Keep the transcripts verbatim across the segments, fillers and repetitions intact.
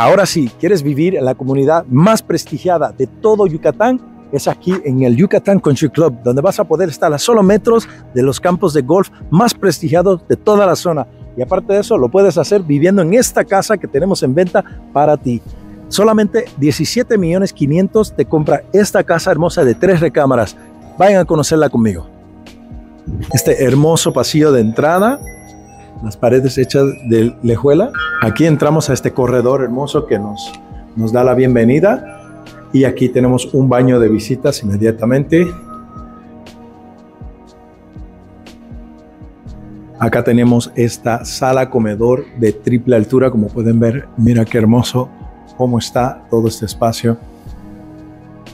Ahora sí, ¿quieres vivir en la comunidad más prestigiada de todo Yucatán? Es aquí en el Yucatán Country Club, donde vas a poder estar a solo metros de los campos de golf más prestigiados de toda la zona. Y aparte de eso, lo puedes hacer viviendo en esta casa que tenemos en venta para ti. Solamente diecisiete millones quinientos te compra esta casa hermosa de tres recámaras. Vayan a conocerla conmigo. Este hermoso pasillo de entrada, las paredes hechas de lejuela. Aquí entramos a este corredor hermoso que nos, nos da la bienvenida. Y aquí tenemos un baño de visitas inmediatamente. Acá tenemos esta sala comedor de triple altura, como pueden ver. Mira qué hermoso cómo está todo este espacio.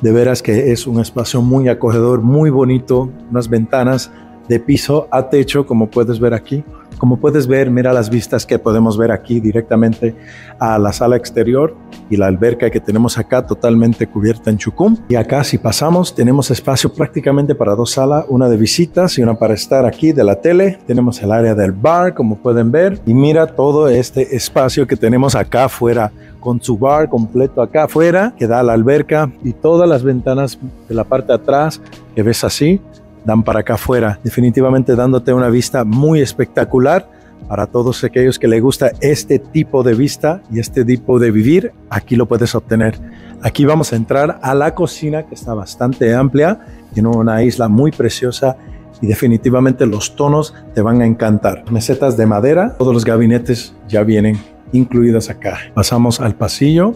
De veras que es un espacio muy acogedor, muy bonito. Unas ventanas de piso a techo, como puedes ver aquí. Como puedes ver, mira las vistas que podemos ver aquí directamente a la sala exterior y la alberca que tenemos acá totalmente cubierta en chukum. Y acá, si pasamos, tenemos espacio prácticamente para dos salas, una de visitas y una para estar aquí de la tele. Tenemos el área del bar, como pueden ver. Y mira todo este espacio que tenemos acá afuera, con su bar completo acá afuera, que da a la alberca, y todas las ventanas de la parte de atrás que ves así dan para acá afuera, definitivamente dándote una vista muy espectacular para todos aquellos que les gusta este tipo de vista y este tipo de vivir. Aquí lo puedes obtener. Aquí vamos a entrar a la cocina, que está bastante amplia, tiene una isla muy preciosa y definitivamente los tonos te van a encantar. Mesetas de madera, todos los gabinetes ya vienen incluidas acá. Pasamos al pasillo.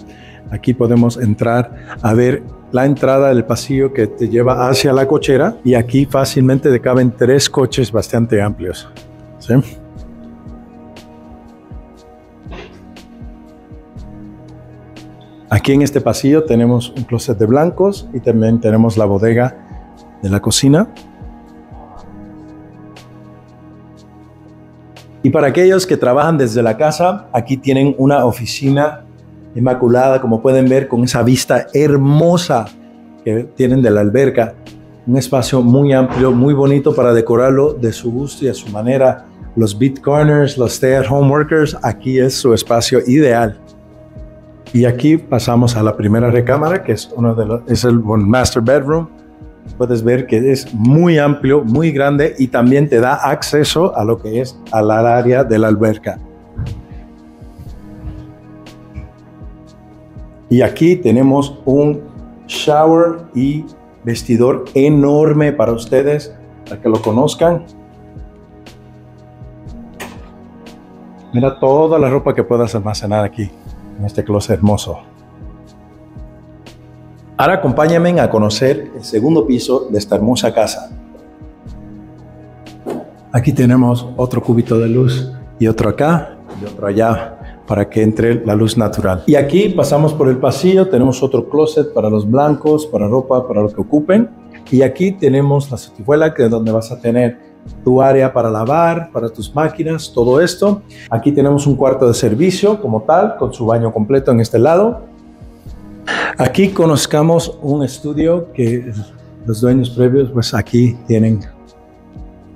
Aquí podemos entrar a ver la entrada del pasillo que te lleva hacia la cochera, y aquí fácilmente te caben tres coches bastante amplios, ¿sí? Aquí en este pasillo tenemos un closet de blancos y también tenemos la bodega de la cocina. Y para aquellos que trabajan desde la casa, aquí tienen una oficina inmaculada, como pueden ver, con esa vista hermosa que tienen de la alberca. Un espacio muy amplio, muy bonito para decorarlo de su gusto y a su manera. Los beat corners, los stay at home workers, aquí es su espacio ideal. Y aquí pasamos a la primera recámara, que es, uno de los, es el master bedroom. Puedes ver que es muy amplio, muy grande, y también te da acceso a lo que es al área de la alberca. Y aquí tenemos un shower y vestidor enorme para ustedes, para que lo conozcan. Mira toda la ropa que puedas almacenar aquí, en este closet hermoso. Ahora acompáñenme a conocer el segundo piso de esta hermosa casa. Aquí tenemos otro cubito de luz, y otro acá, y otro allá, para que entre la luz natural. Y aquí pasamos por el pasillo, tenemos otro closet para los blancos, para ropa, para lo que ocupen. Y aquí tenemos la sanguijuela, que es donde vas a tener tu área para lavar, para tus máquinas, todo esto. Aquí tenemos un cuarto de servicio como tal, con su baño completo en este lado. Aquí conozcamos un estudio que los dueños previos, pues aquí tienen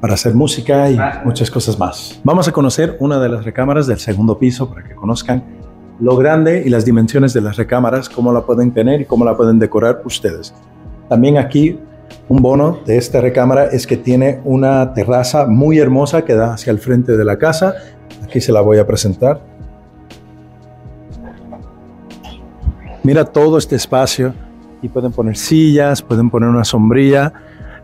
para hacer música y muchas cosas más. Vamos a conocer una de las recámaras del segundo piso para que conozcan lo grande y las dimensiones de las recámaras, cómo la pueden tener y cómo la pueden decorar ustedes. También aquí un bono de esta recámara es que tiene una terraza muy hermosa que da hacia el frente de la casa. Aquí se la voy a presentar. Mira todo este espacio, y pueden poner sillas, pueden poner una sombrilla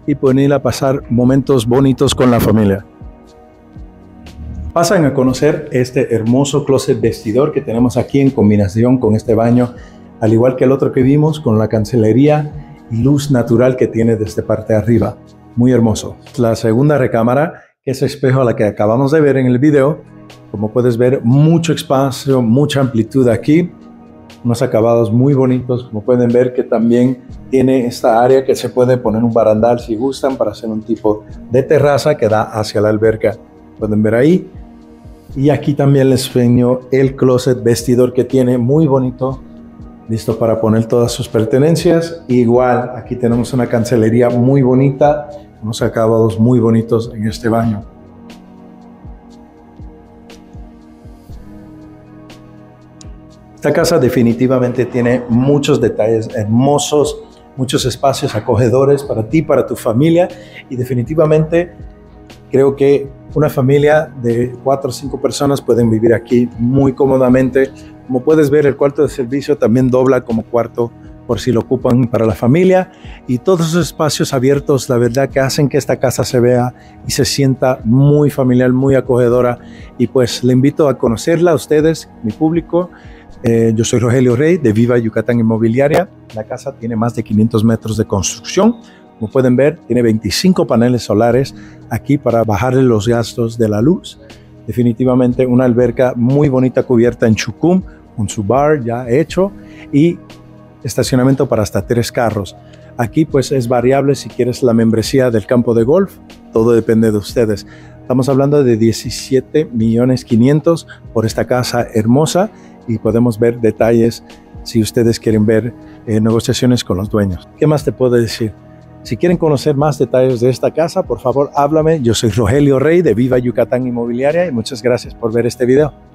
y pueden ir a pasar momentos bonitos con la familia. Pasan a conocer este hermoso closet vestidor que tenemos aquí en combinación con este baño, al igual que el otro que vimos, con la cancelería y luz natural que tiene desde parte de arriba. Muy hermoso. La segunda recámara, que es el espejo a la que acabamos de ver en el video, como puedes ver, mucho espacio, mucha amplitud aquí. Unos acabados muy bonitos, como pueden ver, que también tiene esta área que se puede poner un barandal si gustan, para hacer un tipo de terraza que da hacia la alberca. Pueden ver ahí. Y aquí también les enseño el closet vestidor que tiene, muy bonito, listo para poner todas sus pertenencias. Igual aquí tenemos una cancelería muy bonita, unos acabados muy bonitos en este baño. Esta casa definitivamente tiene muchos detalles hermosos, muchos espacios acogedores para ti, para tu familia, y definitivamente creo que una familia de cuatro o cinco personas pueden vivir aquí muy cómodamente. Como puedes ver, el cuarto de servicio también dobla como cuarto por si lo ocupan para la familia, y todos esos espacios abiertos, la verdad que hacen que esta casa se vea y se sienta muy familiar, muy acogedora. Y pues le invito a conocerla a ustedes, mi público. Eh, yo soy Rogelio Rey de Viva Yucatán Inmobiliaria. La casa tiene más de quinientos metros de construcción. Como pueden ver, tiene veinticinco paneles solares aquí para bajarle los gastos de la luz. Definitivamente una alberca muy bonita cubierta en Chukum, con su bar ya hecho, y estacionamiento para hasta tres carros. Aquí pues es variable si quieres la membresía del campo de golf, todo depende de ustedes. Estamos hablando de diecisiete millones quinientos por esta casa hermosa, y podemos ver detalles si ustedes quieren ver eh, negociaciones con los dueños. ¿Qué más te puedo decir? Si quieren conocer más detalles de esta casa, por favor háblame. Yo soy Rogelio Rey de Viva Yucatán Inmobiliaria, y muchas gracias por ver este video.